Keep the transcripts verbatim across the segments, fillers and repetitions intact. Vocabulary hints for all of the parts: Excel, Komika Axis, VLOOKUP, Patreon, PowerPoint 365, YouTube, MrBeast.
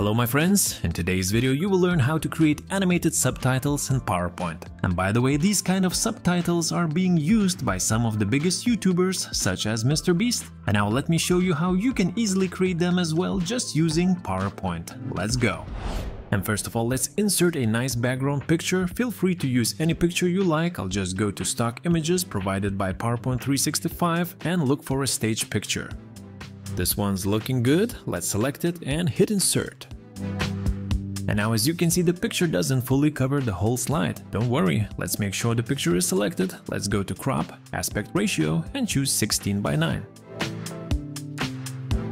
Hello my friends, in today's video you will learn how to create animated subtitles in PowerPoint. And by the way, these kind of subtitles are being used by some of the biggest YouTubers such as MrBeast. And now let me show you how you can easily create them as well just using PowerPoint. Let's go! And first of all, let's insert a nice background picture. Feel free to use any picture you like. I'll just go to stock images provided by PowerPoint three sixty-five and look for a stage picture. This one's looking good. Let's select it and hit insert. And now as you can see, the picture doesn't fully cover the whole slide. Don't worry, let's make sure the picture is selected. Let's go to crop, aspect ratio and choose sixteen by nine.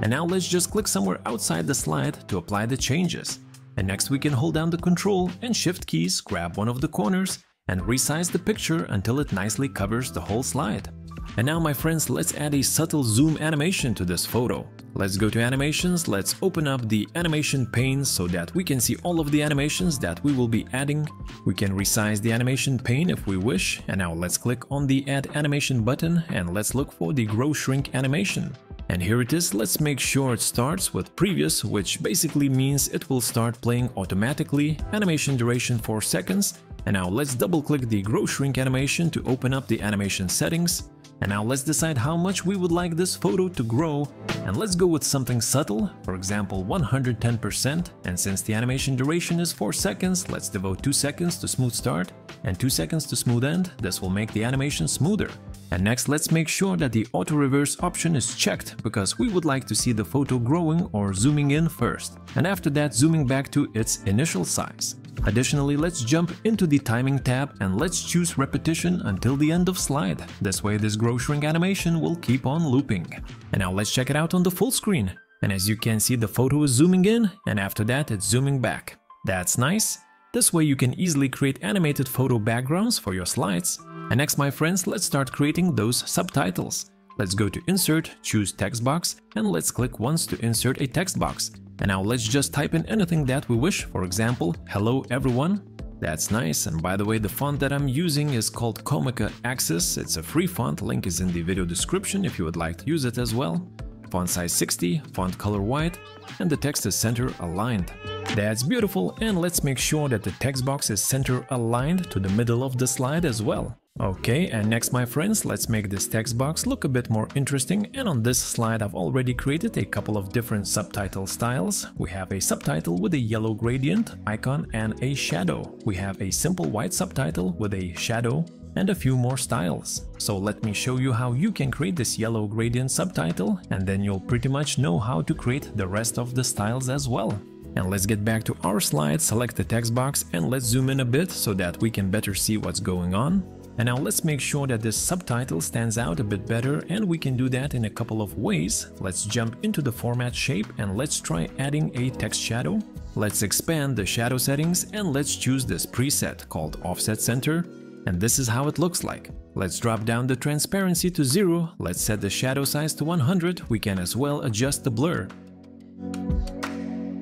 And now let's just click somewhere outside the slide to apply the changes. And next we can hold down the Control and Shift keys, grab one of the corners and resize the picture until it nicely covers the whole slide. And now my friends, let's add a subtle zoom animation to this photo. Let's go to animations, let's open up the animation pane so that we can see all of the animations that we will be adding. We can resize the animation pane if we wish. And now let's click on the add animation button and let's look for the grow shrink animation. And here it is. Let's make sure it starts with previous, which basically means it will start playing automatically, animation duration four seconds. And now let's double click the grow shrink animation to open up the animation settings. And now let's decide how much we would like this photo to grow. And let's go with something subtle, for example one hundred ten percent. And since the animation duration is four seconds, let's devote two seconds to smooth start and two seconds to smooth end. This will make the animation smoother. And next let's make sure that the auto reverse option is checked, because we would like to see the photo growing or zooming in first, and after that zooming back to its initial size. Additionally, let's jump into the timing tab and let's choose repetition until the end of slide. This way this grow shrink animation will keep on looping. And now let's check it out on the full screen. And as you can see, the photo is zooming in and after that it's zooming back. That's nice. This way you can easily create animated photo backgrounds for your slides. And next my friends, let's start creating those subtitles. Let's go to insert, choose text box and let's click once to insert a text box. And now let's just type in anything that we wish, for example, hello everyone. That's nice. And by the way, the font that I'm using is called Komika Axis. It's a free font, link is in the video description if you would like to use it as well. Font size sixty, font color white, and the text is center aligned. That's beautiful. And let's make sure that the text box is center aligned to the middle of the slide as well. Okay, and next my friends, let's make this text box look a bit more interesting. And on this slide I've already created a couple of different subtitle styles. We have a subtitle with a yellow gradient, icon and a shadow. We have a simple white subtitle with a shadow and a few more styles. So let me show you how you can create this yellow gradient subtitle, and then you'll pretty much know how to create the rest of the styles as well. And let's get back to our slide, select the text box and let's zoom in a bit so that we can better see what's going on. And now let's make sure that this subtitle stands out a bit better, and we can do that in a couple of ways. Let's jump into the format shape and let's try adding a text shadow. Let's expand the shadow settings and let's choose this preset called offset center. And this is how it looks like. Let's drop down the transparency to zero. Let's set the shadow size to one hundred. We can as well adjust the blur.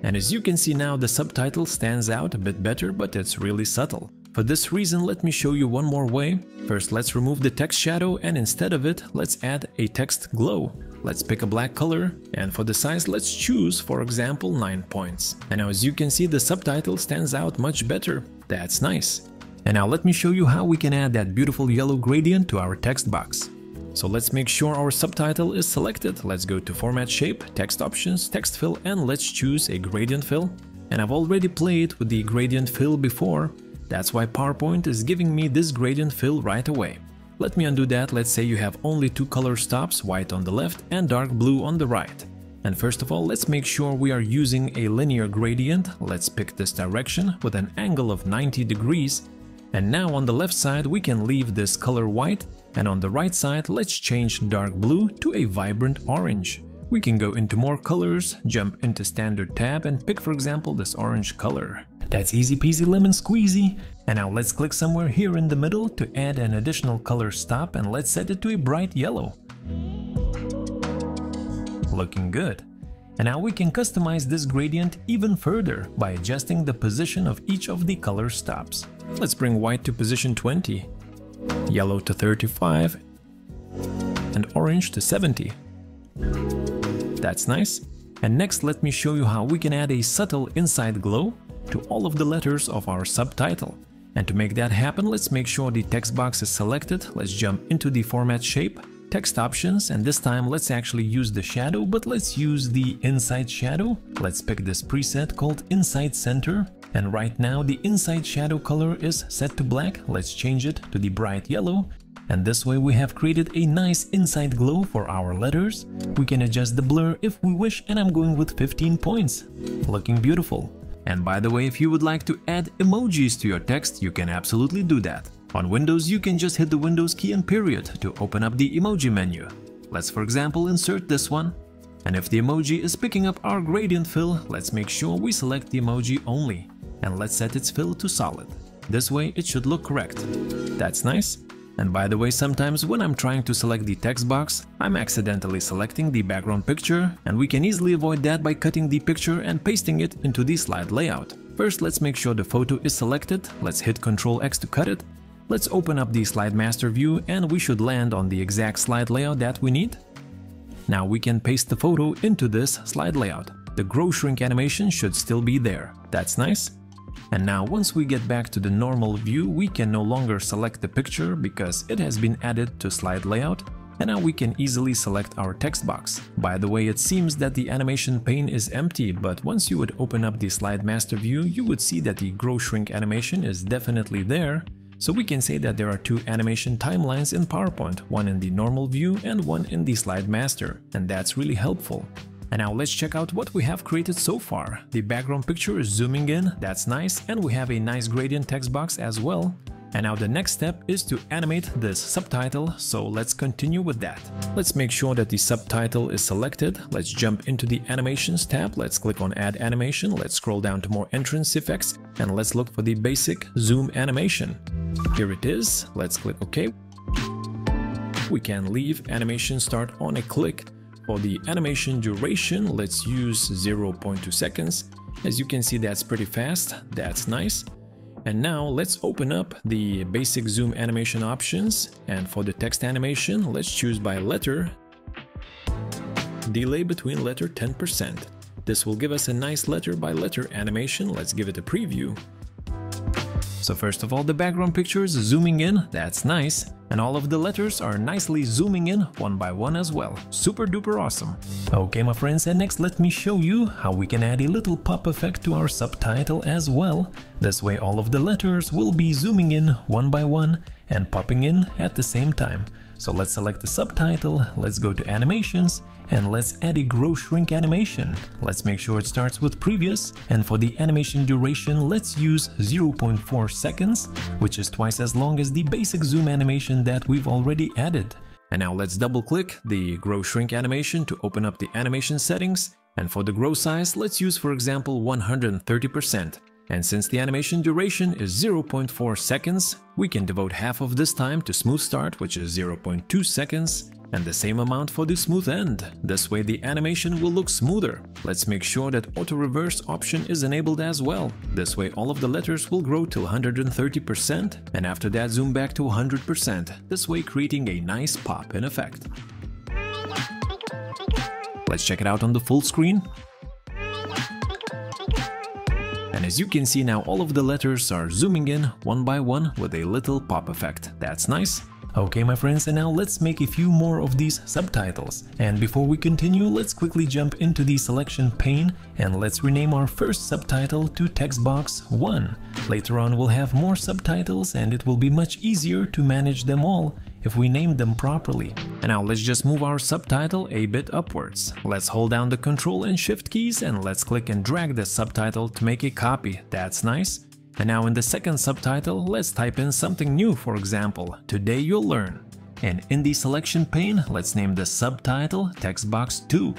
And as you can see now, the subtitle stands out a bit better, but it's really subtle. For this reason, let me show you one more way. First, let's remove the text shadow and instead of it, let's add a text glow. Let's pick a black color and for the size, let's choose, for example, nine points. And now as you can see, the subtitle stands out much better. That's nice. And now let me show you how we can add that beautiful yellow gradient to our text box. So let's make sure our subtitle is selected. Let's go to format shape, text options, text fill and let's choose a gradient fill. And I've already played with the gradient fill before. That's why PowerPoint is giving me this gradient fill right away. Let me undo that. Let's say you have only two color stops, white on the left and dark blue on the right. And first of all, let's make sure we are using a linear gradient. Let's pick this direction with an angle of ninety degrees. And now on the left side, we can leave this color white. And on the right side, let's change dark blue to a vibrant orange. We can go into more colors, jump into standard tab and pick, for example, this orange color. That's easy peasy lemon squeezy. And now let's click somewhere here in the middle to add an additional color stop and let's set it to a bright yellow. Looking good. And now we can customize this gradient even further by adjusting the position of each of the color stops. Let's bring white to position twenty, yellow to thirty-five and orange to seventy. That's nice. And next, let me show you how we can add a subtle inside glow to all of the letters of our subtitle. And to make that happen, let's make sure the text box is selected. Let's jump into the format shape, text options, and this time let's actually use the shadow, but let's use the inside shadow. Let's pick this preset called inside center. And right now the inside shadow color is set to black. Let's change it to the bright yellow. And this way we have created a nice inside glow for our letters. We can adjust the blur if we wish, and I'm going with fifteen points. Looking beautiful. And by the way, if you would like to add emojis to your text, you can absolutely do that. On Windows, you can just hit the Windows key and period to open up the emoji menu. Let's, for example, insert this one. And if the emoji is picking up our gradient fill, let's make sure we select the emoji only. And let's set its fill to solid. This way it should look correct. That's nice. And by the way, sometimes when I'm trying to select the text box, I'm accidentally selecting the background picture, and we can easily avoid that by cutting the picture and pasting it into the slide layout. First, let's make sure the photo is selected. Let's hit control X to cut it. Let's open up the slide master view, and we should land on the exact slide layout that we need. Now we can paste the photo into this slide layout. The grow shrink animation should still be there. That's nice. And now once we get back to the normal view, we can no longer select the picture because it has been added to slide layout, and now we can easily select our text box. By the way, it seems that the animation pane is empty, but once you would open up the slide master view, you would see that the grow shrink animation is definitely there. So we can say that there are two animation timelines in PowerPoint, one in the normal view and one in the slide master, and that's really helpful. And now let's check out what we have created so far. The background picture is zooming in, that's nice, and we have a nice gradient text box as well. And now the next step is to animate this subtitle, so let's continue with that. Let's make sure that the subtitle is selected. Let's jump into the animations tab, let's click on add animation, let's scroll down to more entrance effects, and let's look for the basic zoom animation. Here it is, let's click OK. We can leave animation start on a click. For the animation duration, let's use zero point two seconds. As you can see, that's pretty fast. That's nice. And now let's open up the basic zoom animation options. And for the text animation, let's choose by letter. Delay between letter ten percent. This will give us a nice letter by letter animation. Let's give it a preview. So first of all, the background picture is zooming in, that's nice. And all of the letters are nicely zooming in one by one as well. Super duper awesome. Okay, my friends, and next let me show you how we can add a little pop effect to our subtitle as well. This way all of the letters will be zooming in one by one and popping in at the same time. So let's select the subtitle, let's go to animations, and let's add a grow shrink animation. Let's make sure it starts with previous, and for the animation duration, let's use zero point four seconds, which is twice as long as the basic zoom animation that we've already added. And now let's double click the grow shrink animation to open up the animation settings, and for the grow size, let's use, for example, one hundred thirty percent. And since the animation duration is zero point four seconds, we can devote half of this time to smooth start, which is zero point two seconds, and the same amount for the smooth end. This way the animation will look smoother. Let's make sure that auto reverse option is enabled as well. This way all of the letters will grow till one hundred thirty percent, and after that zoom back to one hundred percent, this way creating a nice pop in effect. Let's check it out on the full screen. And as you can see now, all of the letters are zooming in one by one with a little pop effect. That's nice. Okay, my friends, and now let's make a few more of these subtitles. And before we continue, let's quickly jump into the selection pane and let's rename our first subtitle to text box one. Later on, we'll have more subtitles and it will be much easier to manage them all if we name them properly. And now let's just move our subtitle a bit upwards. Let's hold down the control and shift keys and let's click and drag the subtitle to make a copy. That's nice. And now in the second subtitle, let's type in something new, for example, today you'll learn. And in the selection pane, let's name the subtitle text box two.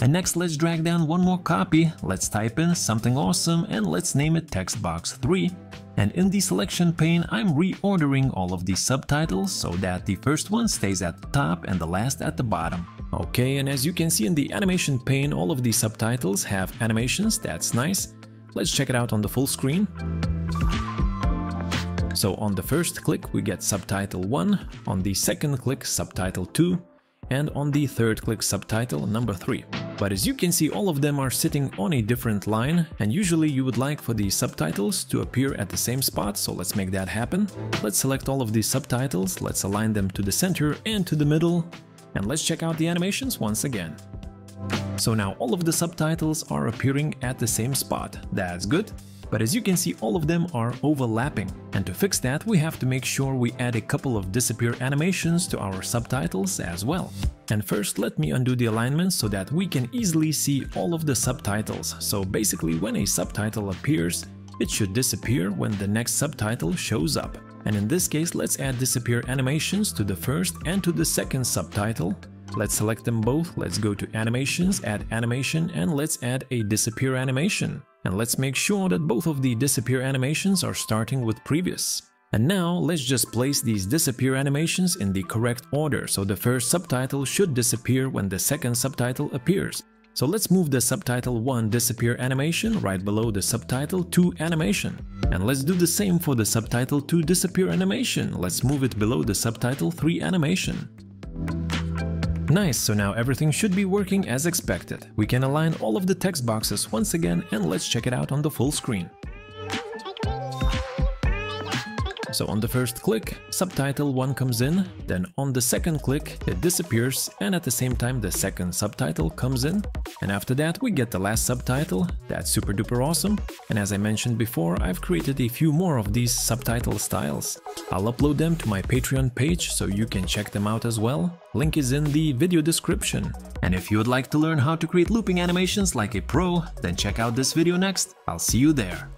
And next, let's drag down one more copy. Let's type in something awesome and let's name it text box three. And in the selection pane, I'm reordering all of the subtitles so that the first one stays at the top and the last at the bottom. Okay, and as you can see in the animation pane, all of the subtitles have animations, that's nice. Let's check it out on the full screen. So on the first click, we get subtitle one, on the second click, subtitle two, and on the third click subtitle number three. But as you can see, all of them are sitting on a different line, and usually you would like for the subtitles to appear at the same spot, so let's make that happen. Let's select all of the subtitles, let's align them to the center and to the middle, and let's check out the animations once again. So now all of the subtitles are appearing at the same spot, that's good. But as you can see, all of them are overlapping, and to fix that we have to make sure we add a couple of disappear animations to our subtitles as well. And first let me undo the alignment so that we can easily see all of the subtitles. So basically when a subtitle appears, it should disappear when the next subtitle shows up. And in this case let's add disappear animations to the first and to the second subtitle. Let's select them both, let's go to animations, add animation, and let's add a disappear animation. And let's make sure that both of the disappear animations are starting with previous. And now let's just place these disappear animations in the correct order, so the first subtitle should disappear when the second subtitle appears. So let's move the subtitle one disappear animation right below the subtitle two animation. And let's do the same for the subtitle two disappear animation, let's move it below the subtitle three animation. Nice, so now everything should be working as expected. We can align all of the text boxes once again, and let's check it out on the full screen. So on the first click, subtitle one comes in, then on the second click it disappears, and at the same time the second subtitle comes in, and after that we get the last subtitle. That's super duper awesome, and as I mentioned before, I've created a few more of these subtitle styles. I'll upload them to my Patreon page so you can check them out as well. Link is in the video description. And if you would like to learn how to create looping animations like a pro, then check out this video next. I'll see you there.